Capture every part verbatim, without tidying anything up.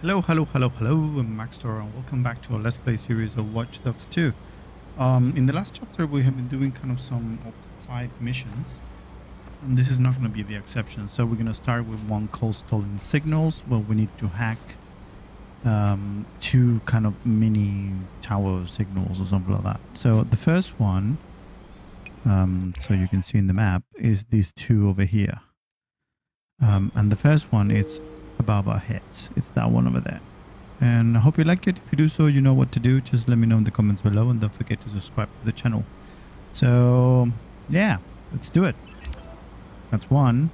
Hello, hello, hello, hello, I'm Maxx_thor and welcome back to our Let's Play series of Watch Dogs two. Um, in the last chapter we have been doing kind of some side missions, and this is not going to be the exception. So we're going to start with one called Stolen Signals, where we need to hack um, two kind of mini tower signals or something like that. So the first one, um, so you can see in the map, is these two over here. Um, and the first one is above our heads. It's that one over there, and I hope you like it. If you do, so you know what to do. Just let me know in the comments below, and don't forget to subscribe to the channel. So yeah, let's do it. That's one,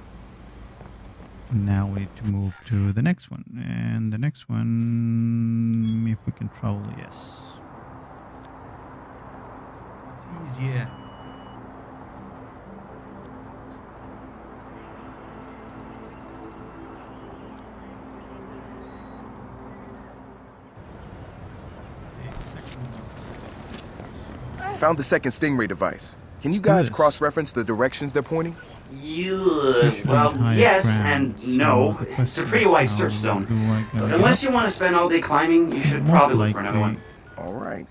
and now we need to move to the next one, and the next one, if we can travel. Yes, it's easier. Found the second stingray device. Can you guys cross-reference the directions they're pointing? You, well, yes and no. It's a pretty wide search zone. But unless you want to spend all day climbing, you should probably look for another one. All right.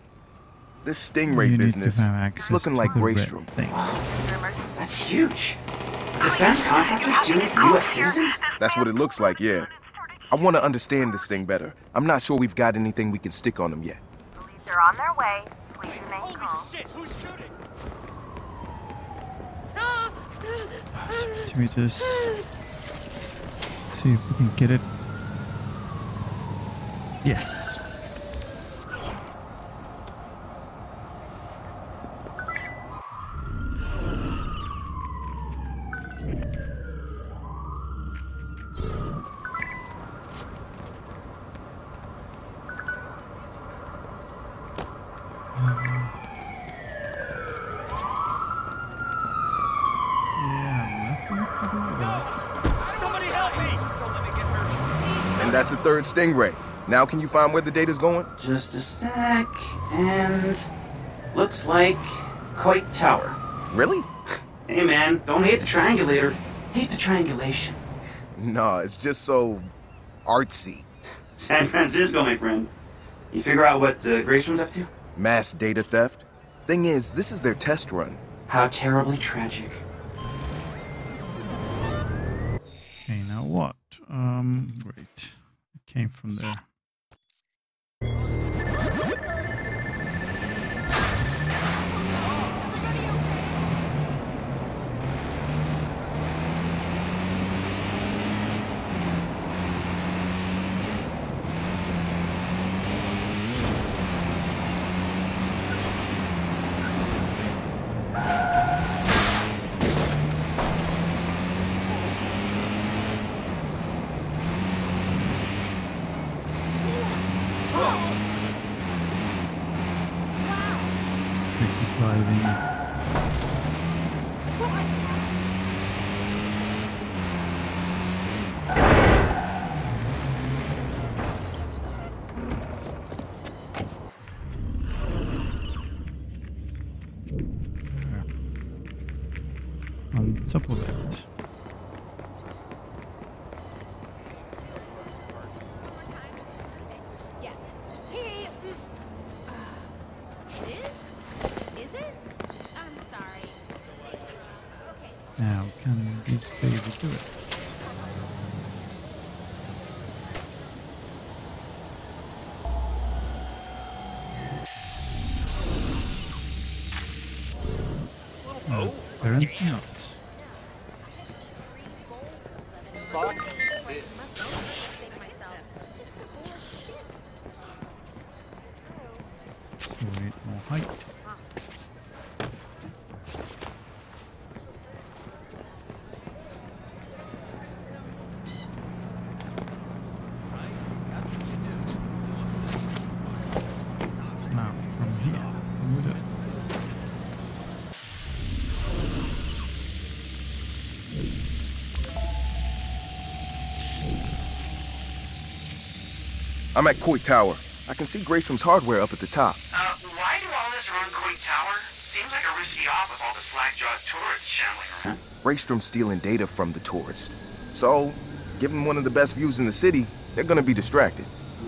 This stingray business is looking like Greystrom. That's huge. Defense contractors stealing from U S citizens? That's what it looks like, yeah. I want to understand this thing better. I'm not sure we've got anything we can stick on them yet. They're on their way. Holy shit, who's shooting? Two meters. See if we can get it. Yes. That's the third stingray. Now can you find where the data's going? Just a sec, and looks like Coit Tower. Really? Hey man, don't hate the triangulator. Hate the triangulation. Nah, it's just so artsy. San Francisco, my friend. You figure out what uh, Graystrom's up to? Mass data theft. Thing is, this is their test run. How terribly tragic. Okay, now what? Um, great. Came from there. Top of that. Now, can these babies do it? Oh, they're in out. I'm at Coit Tower. I can see Graystrom's hardware up at the top. Uh, why do all this around Coit Tower? Seems like a risky op with all the slack-jawed tourists shambling around. Graystrom's stealing data from the tourists. So, given one of the best views in the city, they're gonna be distracted.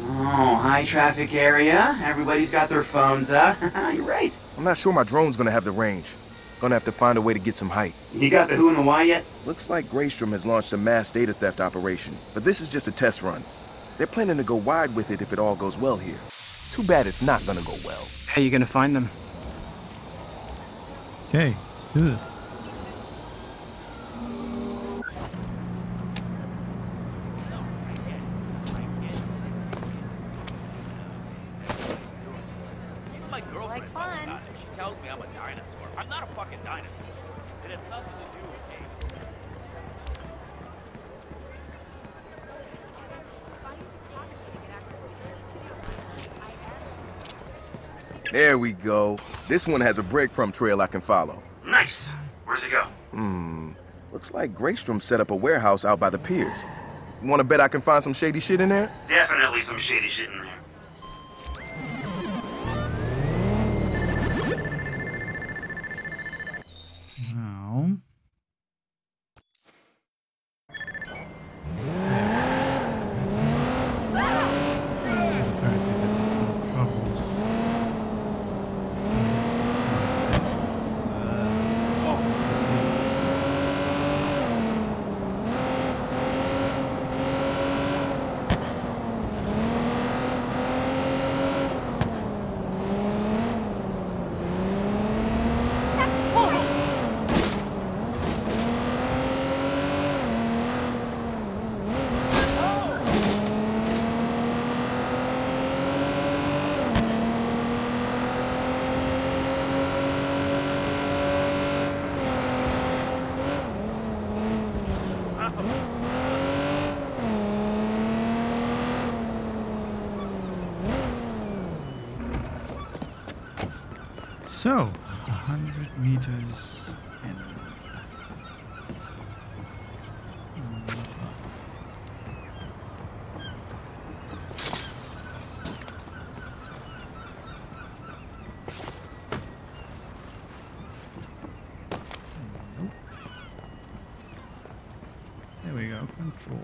Oh, high traffic area. Everybody's got their phones up. You're right. I'm not sure my drone's gonna have the range. Gonna have to find a way to get some height. You got the who and the why yet? Looks like Greystrom has launched a mass data theft operation, but this is just a test run. They're planning to go wide with it if it all goes well here. Too bad it's not gonna go well. How are you gonna find them? Okay, let's do this. There we go. This one has a breadcrumb trail I can follow. Nice. Where's it go? Hmm. Looks like Greystrom set up a warehouse out by the piers. You want to bet I can find some shady shit in there? Definitely some shady shit in there. So, a hundred meters in. Nope. There we go, control.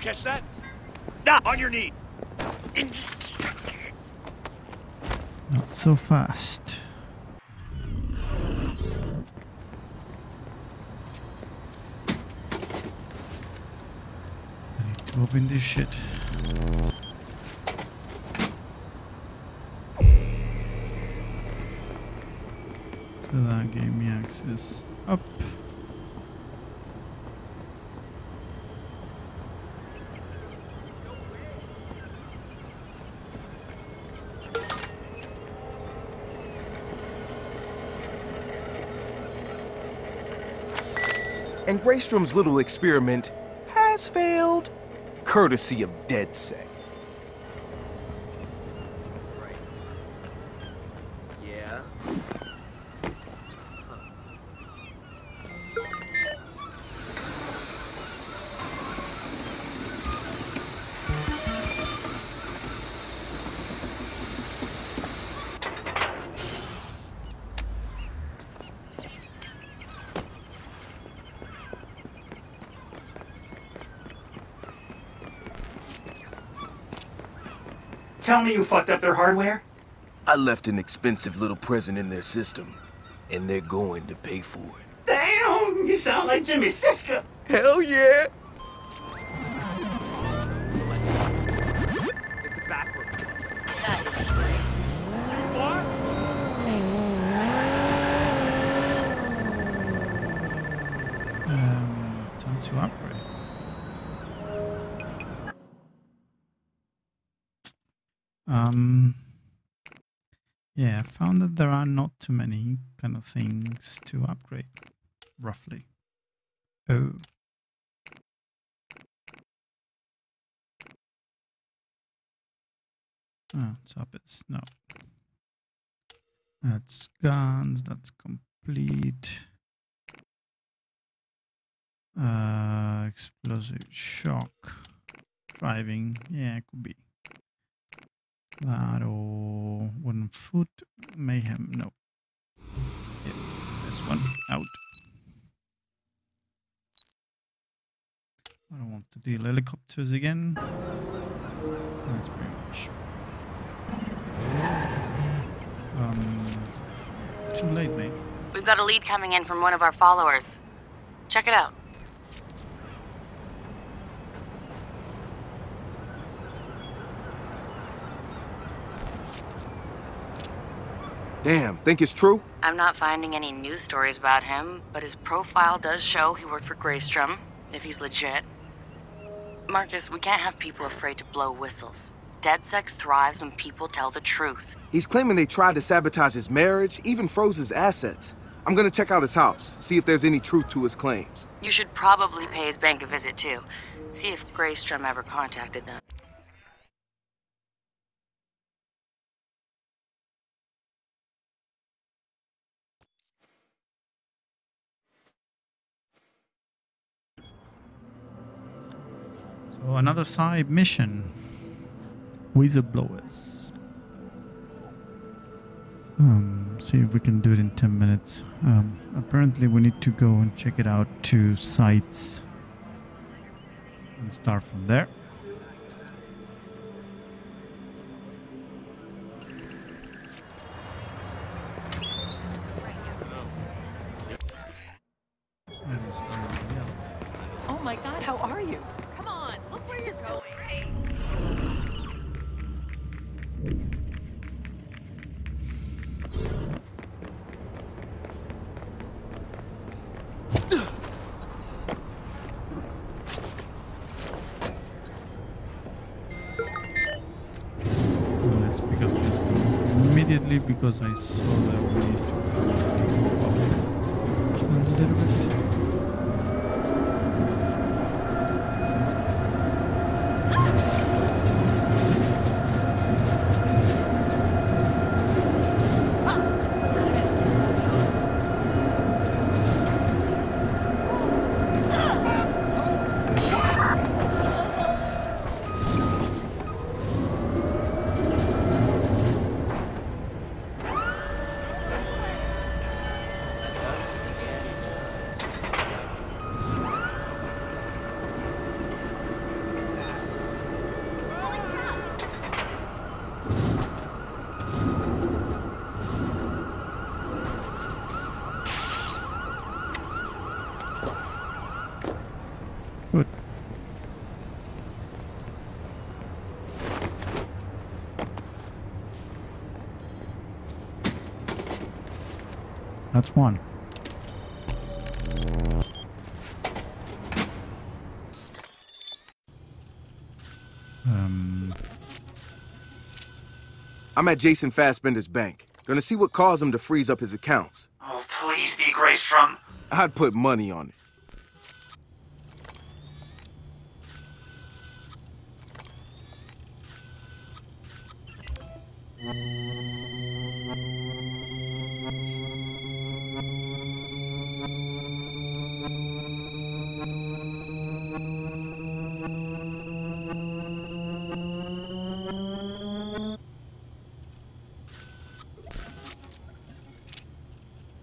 Catch that? Ah, on your knee. Not so fast. I need to open this shit. So that gave me access up. And Greystrom's little experiment has failed, courtesy of DedSec. Right. Yeah. Tell me you fucked up their hardware? I left an expensive little present in their system, and they're going to pay for it. Damn! You sound like Jimmy Siska! Hell yeah! It's a back room. You lost? Um, time to upgrade. Um, yeah, I found that there are not too many kind of things to upgrade, roughly. Oh. Ah, top is, no. That's guns, that's complete. Uh, explosive shock. Driving, yeah, it could be. That or one foot mayhem. No. Yep, this one out. I don't want to deal helicopters again. That's pretty much. Um, too late, mate. We've got a lead coming in from one of our followers. Check it out. Damn, think it's true? I'm not finding any news stories about him, but his profile does show he worked for Greystrom, if he's legit. Marcus, we can't have people afraid to blow whistles. DedSec thrives when people tell the truth. He's claiming they tried to sabotage his marriage, even froze his assets. I'm gonna check out his house, see if there's any truth to his claims. You should probably pay his bank a visit too. See if Greystrom ever contacted them. Oh, another side mission. Whistleblowers. Um, see if we can do it in ten minutes. Um, apparently we need to go and check it out to sites and start from there. Oh my God, how are you? Because I saw that we need to go up a little That's one. Um... I'm at Jason Fassbender's bank. Gonna see what caused him to freeze up his accounts. Oh, please be Greystrom. I'd put money on it.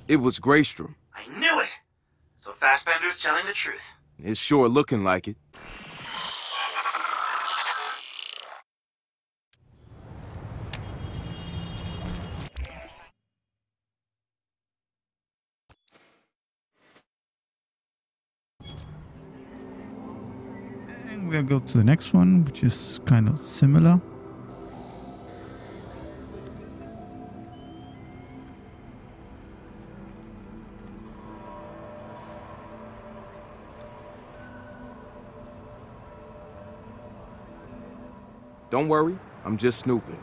It was Greystrom. I knew it! So Fassbender's telling the truth. It's sure looking like it. And we'll go to the next one, which is kind of similar. Don't worry, I'm just snooping.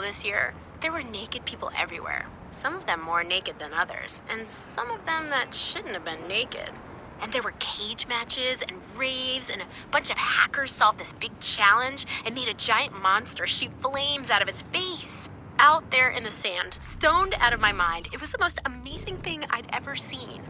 This year, there were naked people everywhere. Some of them more naked than others, and some of them that shouldn't have been naked. And there were cage matches and raves, and a bunch of hackers solved this big challenge and made a giant monster shoot flames out of its face. Out there in the sand, stoned out of my mind, it was the most amazing thing I'd ever seen.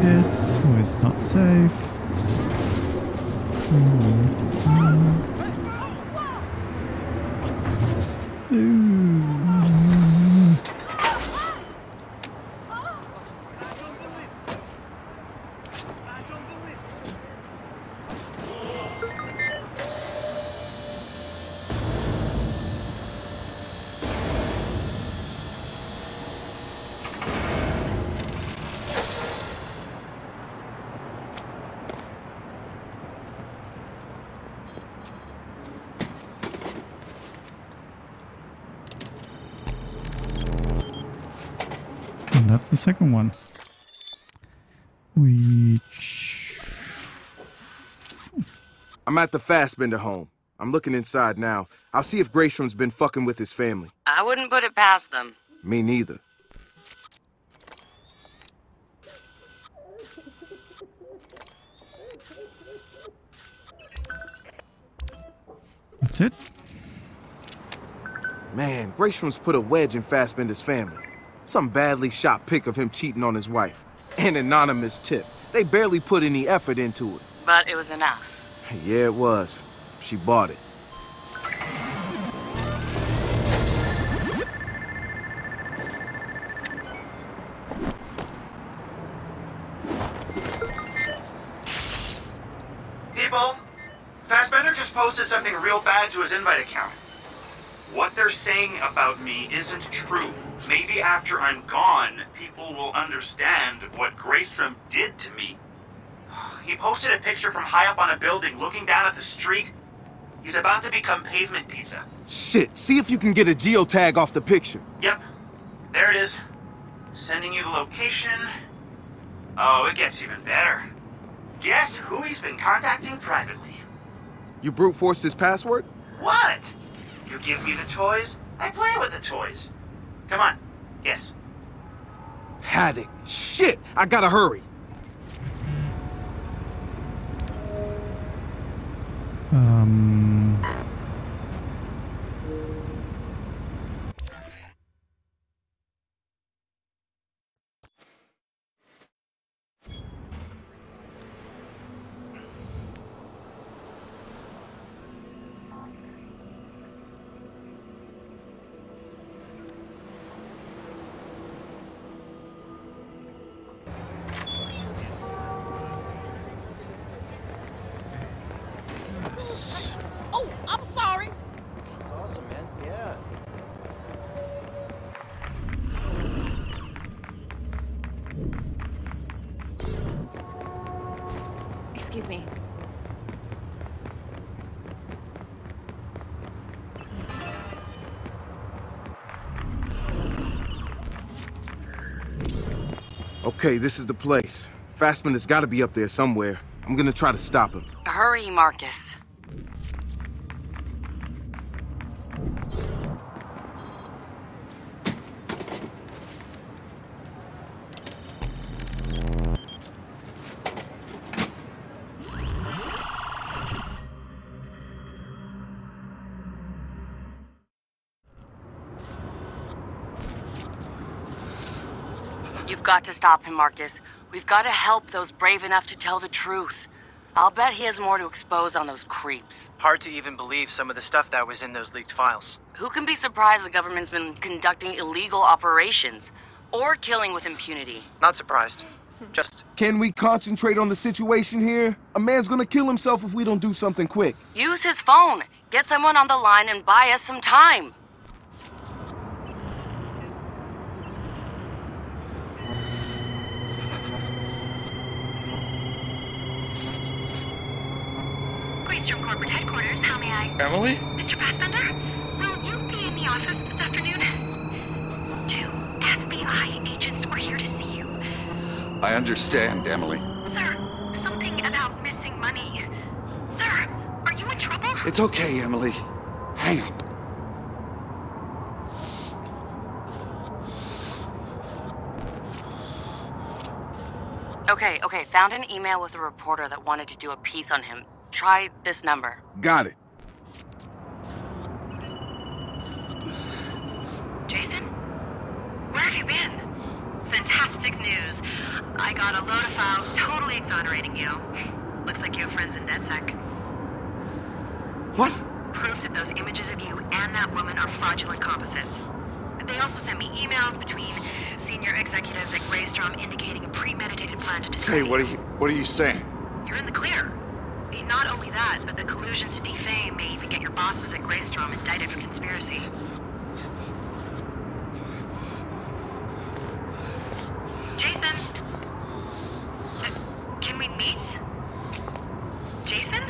This or it's not safe. Mm-hmm. Ooh. I don't believe And that's the second one. We... I'm at the Fassbender home. I'm looking inside now. I'll see if Greystrom's been fucking with his family. I wouldn't put it past them. Me neither. That's it? Man, Greystrom's put a wedge in Fassbender's family. Some badly shot pic of him cheating on his wife. An anonymous tip. They barely put any effort into it. But it was enough. Yeah, it was. She bought it. People, Fassbender just posted something real bad to his invite account. What they're saying about me isn't true. Maybe after I'm gone, people will understand what Greystrom did to me. He posted a picture from high up on a building looking down at the street. He's about to become pavement pizza. Shit, see if you can get a geotag off the picture. Yep, there it is. Sending you the location. Oh, it gets even better. Guess who he's been contacting privately? You brute forced his password? What? You give me the toys, I play with the toys. Come on, guess. Haddock. Shit, I gotta hurry. Um. Excuse me. Okay, this is the place. Fassbender's gotta be up there somewhere. I'm gonna try to stop him. Hurry, Marcus. Got to stop him, Marcus. We've got to help those brave enough to tell the truth. I'll bet he has more to expose on those creeps. Hard to even believe some of the stuff that was in those leaked files. Who can be surprised the government's been conducting illegal operations or killing with impunity? Not surprised. Just... Can we concentrate on the situation here? A man's gonna kill himself if we don't do something quick. Use his phone. Get someone on the line and buy us some time. Emily? Mister Fassbender, will you be in the office this afternoon? Two F B I agents were here to see you. I understand, Emily. Sir, something about missing money. Sir, are you in trouble? It's okay, Emily. Hang up. Okay, okay, found an email with a reporter that wanted to do a piece on him. Try this number. Got it. Jason? Where have you been? Fantastic news. I got a load of files totally exonerating you. Looks like you have friends in DedSec. What? Proof that those images of you and that woman are fraudulent composites. They also sent me emails between senior executives at Greystrom indicating a premeditated plan to destroy. Hey, what are you, what are you saying? You're in the clear. Not only that, but the collusion to defame may even get your bosses at Greystrom indicted for conspiracy. Jason? Can we meet? Jason?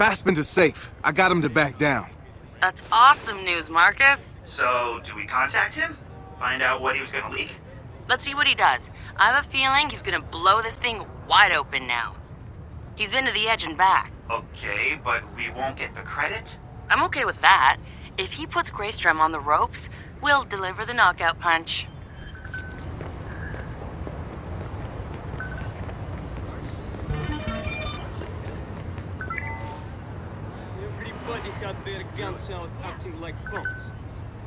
Fassbender's safe. I got him to back down. That's awesome news, Marcus. So, do we contact him? Find out what he was gonna leak? Let's see what he does. I have a feeling he's gonna blow this thing wide open now. He's been to the edge and back. Okay, but we won't get the credit? I'm okay with that. If he puts Greystrom on the ropes, we'll deliver the knockout punch. Everybody got their guns out acting like punks.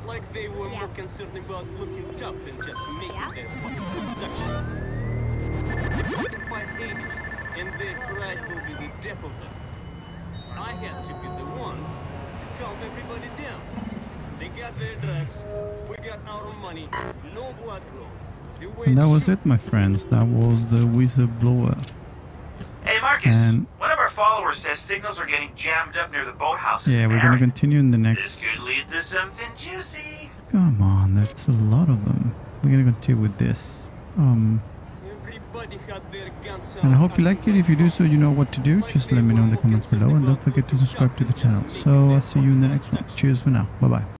Like they were yeah. more concerned about looking tough than just making yeah. their fucking production. They fucking fight babies, and their pride will be the death of them. I had to be the one. Calm everybody down. They got their drugs. We got our money. No blood draw. And that was it, my friends. That was the whistleblower. Hey, Marcus. And one of our followers says signals are getting jammed up near the boathouse. Yeah, we're going to continue in the next. This could lead to something juicy. Come on, that's a lot of them. We're going to continue with this. Um. And I hope you like it. If you do, so you know what to do. Just let me know in the comments below, and don't forget to subscribe to the channel. So I'll see you in the next one. Cheers for now. Bye bye.